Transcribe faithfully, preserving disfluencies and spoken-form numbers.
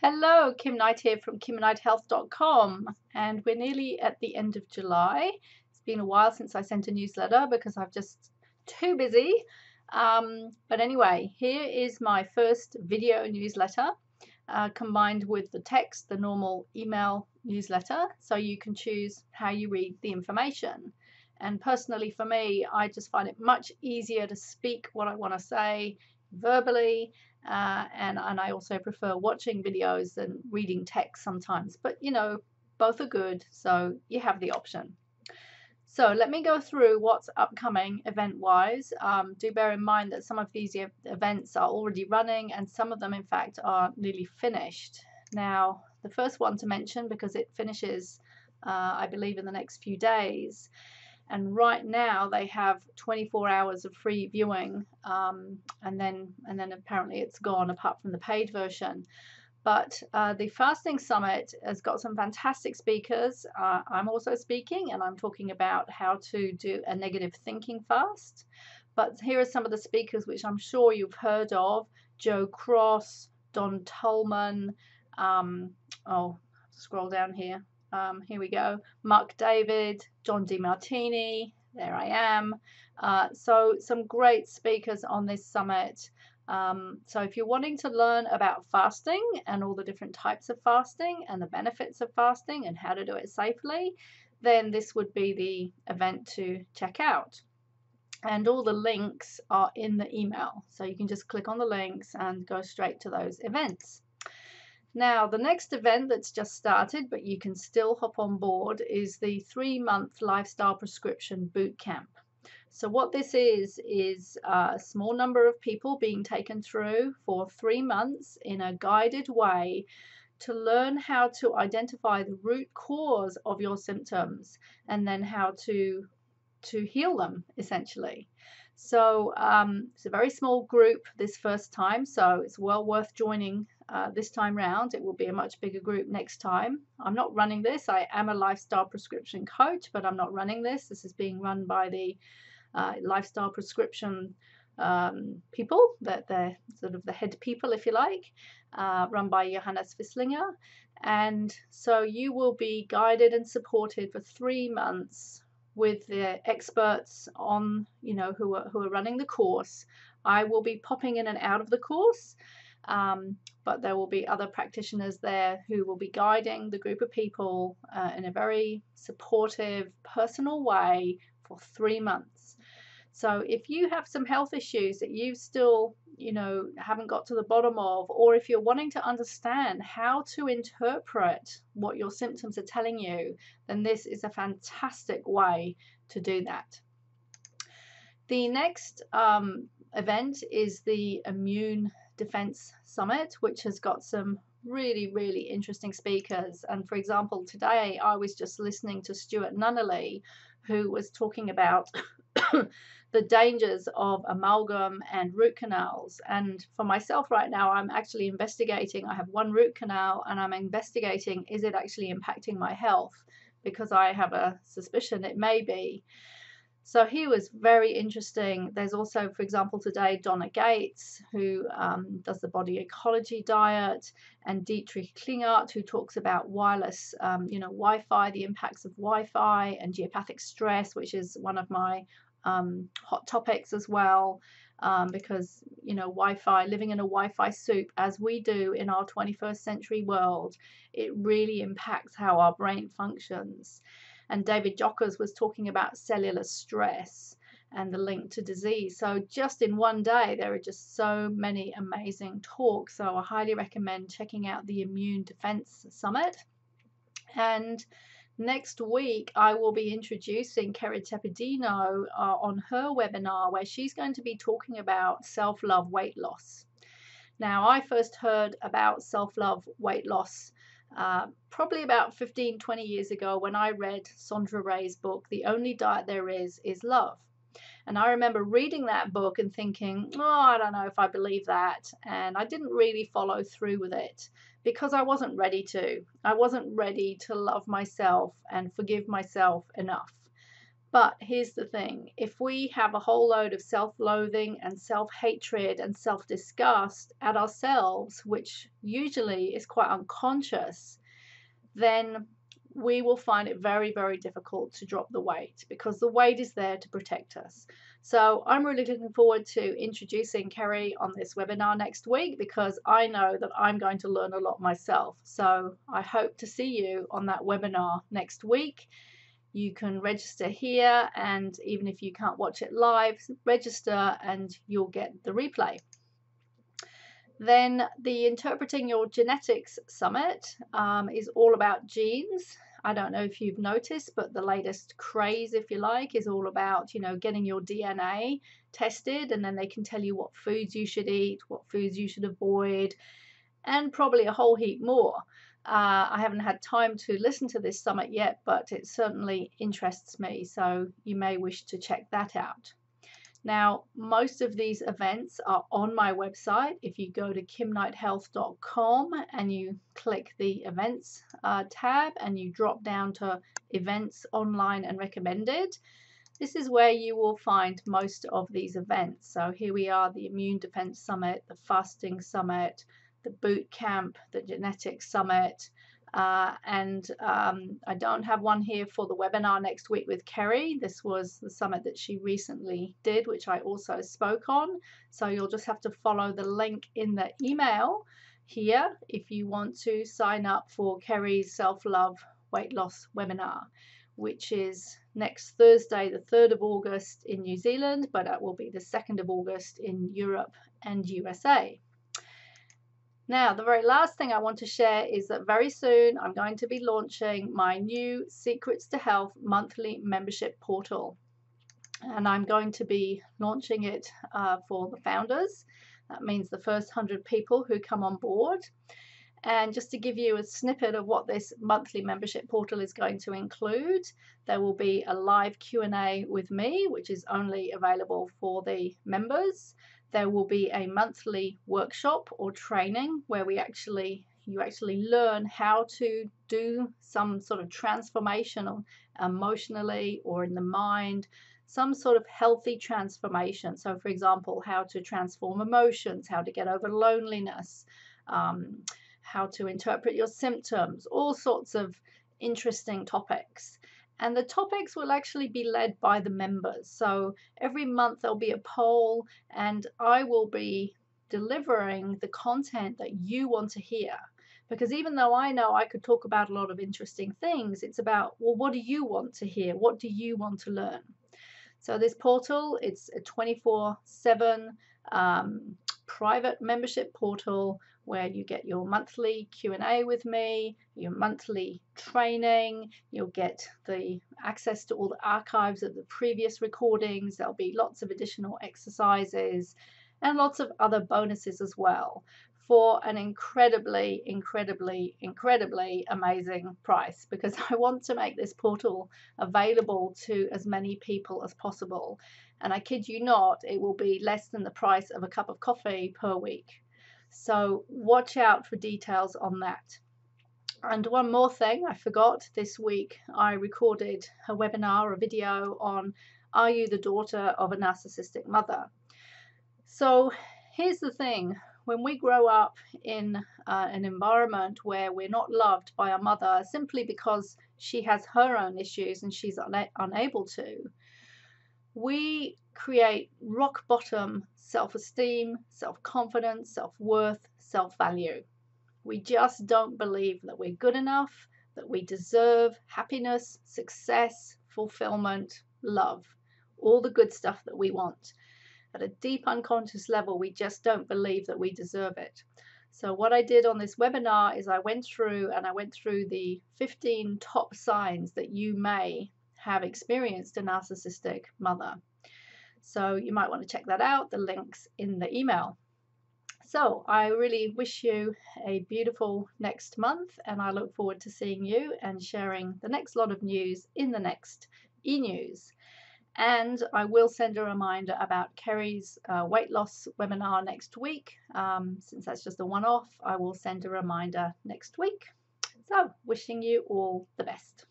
Hello, Kim Knight here from Kim Knight Health dot com, and we're nearly at the end of July. It's been a while since I sent a newsletter because I'm just too busy. Um, but anyway, here is my first video newsletter uh, combined with the text, the normal email newsletter, so you can choose how you read the information. And personally for me, I just find it much easier to speak what I want to say verbally. Uh, and, and I also prefer watching videos than reading text sometimes. But, you know, both are good, so you have the option. So let me go through what's upcoming event-wise. Um, do bear in mind that some of these e- events are already running, and some of them, in fact, are nearly finished. Now, the first one to mention, because it finishes, uh, I believe, in the next few days, and right now they have twenty-four hours of free viewing, um, and then and then apparently it's gone apart from the paid version. But uh, the Fasting Summit has got some fantastic speakers. Uh, I'm also speaking, and I'm talking about how to do a negative thinking fast. But here are some of the speakers which I'm sure you've heard of: Joe Cross, Don Tolman. Um, oh, scroll down here. Um, here we go, Mark David, John Demartini, there I am. Uh, so some great speakers on this summit. Um, so if you're wanting to learn about fasting and all the different types of fasting and the benefits of fasting and how to do it safely, then this would be the event to check out. And all the links are in the email. So you can just click on the links and go straight to those events. Now, the next event that's just started, but you can still hop on board, is the three-month Lifestyle Prescription Bootcamp. So what this is, is a small number of people being taken through for three months in a guided way to learn how to identify the root cause of your symptoms and then how to, to heal them, essentially. So um, it's a very small group this first time, so it's well worth joining. Uh, this time round, it will be a much bigger group next time. I'm not running this. I am a lifestyle prescription coach, but I'm not running this. This is being run by the uh, lifestyle prescription um, people, that they're sort of the head people, if you like, uh, run by Johannes Fisslinger. And so you will be guided and supported for three months with the experts on, you know, who are, who are running the course. I will be popping in and out of the course. Um, but there will be other practitioners there who will be guiding the group of people uh, in a very supportive, personal way for three months. So if you have some health issues that you still, you know, haven't got to the bottom of, or if you're wanting to understand how to interpret what your symptoms are telling you, then this is a fantastic way to do that. The next um, event is the Immune Defense Summit, which has got some really, really interesting speakers. And for example, today I was just listening to Stuart Nunnally, who was talking about the dangers of amalgam and root canals. And for myself right now, I'm actually investigating. I have one root canal and I'm investigating, is it actually impacting my health? Because I have a suspicion it may be. So he was very interesting. There's also, for example, today, Donna Gates, who um, does the body ecology diet, and Dietrich Klinghardt, who talks about wireless, um, you know, Wi-Fi, the impacts of Wi-Fi and geopathic stress, which is one of my um, hot topics as well, um, because, you know, Wi-Fi, living in a Wi-Fi soup, as we do in our twenty-first century world, it really impacts how our brain functions. And David Jockers was talking about cellular stress and the link to disease. So just in one day, there are just so many amazing talks. So I highly recommend checking out the Immune Defense Summit. And next week, I will be introducing Kerri Tepedino uh, on her webinar, where she's going to be talking about self-love weight loss. Now, I first heard about self-love weight loss Uh, probably about fifteen, twenty years ago, when I read Sondra Ray's book, The Only Diet There Is, Is Love. And I remember reading that book and thinking, oh, I don't know if I believe that. And I didn't really follow through with it because I wasn't ready to. I wasn't ready to love myself and forgive myself enough. But here's the thing, if we have a whole load of self-loathing and self-hatred and self-disgust at ourselves, which usually is quite unconscious, then we will find it very, very difficult to drop the weight because the weight is there to protect us. So I'm really looking forward to introducing Kerri on this webinar next week because I know that I'm going to learn a lot myself. So I hope to see you on that webinar next week. You can register here, and even if you can't watch it live, register and you'll get the replay. Then the Interpreting Your Genetics Summit um, is all about genes. I don't know if you've noticed, but the latest craze, if you like, is all about, you know, getting your D N A tested, and then they can tell you what foods you should eat, what foods you should avoid, and probably a whole heap more. Uh, I haven't had time to listen to this summit yet, but it certainly interests me, so you may wish to check that out. Now, most of these events are on my website. If you go to Kim Knight Health dot com and you click the Events uh, tab and you drop down to Events Online and Recommended, this is where you will find most of these events. So here we are, the Immune Defense Summit, the Fasting Summit, the boot camp, the genetics summit, uh, and um, I don't have one here for the webinar next week with Kerri. This was the summit that she recently did, which I also spoke on. So you'll just have to follow the link in the email here if you want to sign up for Kerri's Self-Love Weight Loss webinar, which is next Thursday, the third of August in New Zealand, but it will be the second of August in Europe and U S A. Now, the very last thing I want to share is that very soon I'm going to be launching my new Secrets to Health monthly membership portal. And I'm going to be launching it uh, for the founders. That means the first one hundred people who come on board. And just to give you a snippet of what this monthly membership portal is going to include, there will be a live Q and A with me, which is only available for the members. There will be a monthly workshop or training where we actually, you actually learn how to do some sort of transformation emotionally or in the mind, some sort of healthy transformation. So, for example, how to transform emotions, how to get over loneliness, um, how to interpret your symptoms, all sorts of interesting topics. And the topics will actually be led by the members. So every month there'll be a poll and I will be delivering the content that you want to hear. Because even though I know I could talk about a lot of interesting things, it's about, well, what do you want to hear? What do you want to learn? So this portal, it's a twenty-four seven um, private membership portal where you get your monthly Q and A with me, your monthly training, you'll get the access to all the archives of the previous recordings, there'll be lots of additional exercises and lots of other bonuses as well for an incredibly, incredibly, incredibly amazing price because I want to make this portal available to as many people as possible. And I kid you not, it will be less than the price of a cup of coffee per week. So watch out for details on that. And one more thing I forgot, this week I recorded a webinar, a video on Are You the Daughter of a Narcissistic Mother? So here's the thing, when we grow up in uh, an environment where we're not loved by our mother simply because she has her own issues and she's una- unable to, we create rock bottom self-esteem, self-confidence, self-worth, self-value. We just don't believe that we're good enough, that we deserve happiness, success, fulfillment, love, all the good stuff that we want. At a deep unconscious level, we just don't believe that we deserve it. So what I did on this webinar is I went through and I went through the fifteen top signs that you may have experienced a narcissistic mother. So you might want to check that out. The link's in the email. So I really wish you a beautiful next month and I look forward to seeing you and sharing the next lot of news in the next e-news. And I will send a reminder about Kerri's uh, weight loss webinar next week. Um, since that's just a one-off, I will send a reminder next week. So wishing you all the best.